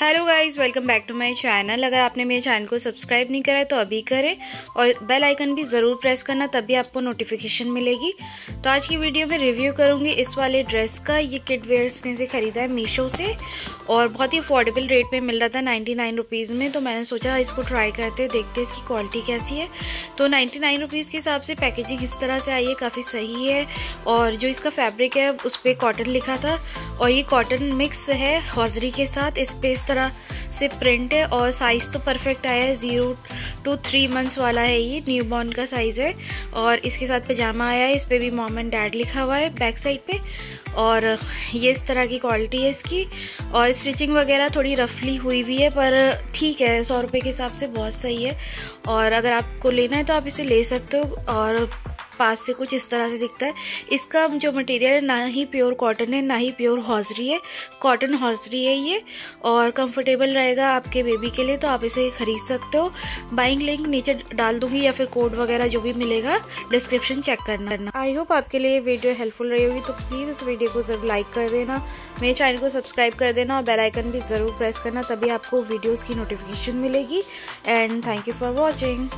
Hello guys, welcome back to my channel. अगर आपने मेरे चैनल को सब्सक्राइब नहीं करा है तो अभी करें और बेल आइकन भी ज़रूर प्रेस करना, तभी आपको नोटिफिकेशन मिलेगी। तो आज की वीडियो में रिव्यू करूँगी इस वाले ड्रेस का। ये किड वेयर्स में से ख़रीदा है मीशो से और बहुत ही अफोर्डेबल रेट में मिल रहा था 99 रुपीज़ में। तो मैंने सोचा इसको ट्राई करते देखते इसकी क्वालिटी कैसी है। तो 99 रुपीज़ के हिसाब से पैकेजिंग इस तरह से आई है, काफ़ी सही है। और जो इसका फैब्रिक है उस पर कॉटन लिखा था और ये कॉटन मिक्स है हौजरी के साथ। इस पर तरह से प्रिंट है और साइज़ तो परफेक्ट आया है, 0 to 3 मंथ्स वाला है। ये न्यू बॉर्न का साइज़ है और इसके साथ पजामा आया है। इस पर भी मॉम एंड डैड लिखा हुआ है बैक साइड पे और ये इस तरह की क्वालिटी है इसकी। और स्टिचिंग वगैरह थोड़ी रफली हुई हुई है पर ठीक है, 100 रुपये के हिसाब से बहुत सही है। और अगर आपको लेना है तो आप इसे ले सकते हो। और पास से कुछ इस तरह से दिखता है। इसका जो मटेरियल है ना ही प्योर कॉटन है ना ही प्योर हौजरी है, कॉटन हौजरी है ये। और कंफर्टेबल रहेगा आपके बेबी के लिए, तो आप इसे खरीद सकते हो। बाइंग लिंक नीचे डाल दूंगी या फिर कोड वगैरह जो भी मिलेगा डिस्क्रिप्शन चेक करना। आई होप आपके लिए वीडियो हेल्पफुल रही होगी, तो प्लीज़ इस वीडियो को ज़रूर लाइक कर देना, मेरे चैनल को सब्सक्राइब कर देना और बेल आइकन भी ज़रूर प्रेस करना, तभी आपको वीडियोज़ की नोटिफिकेशन मिलेगी। And thank you for watching.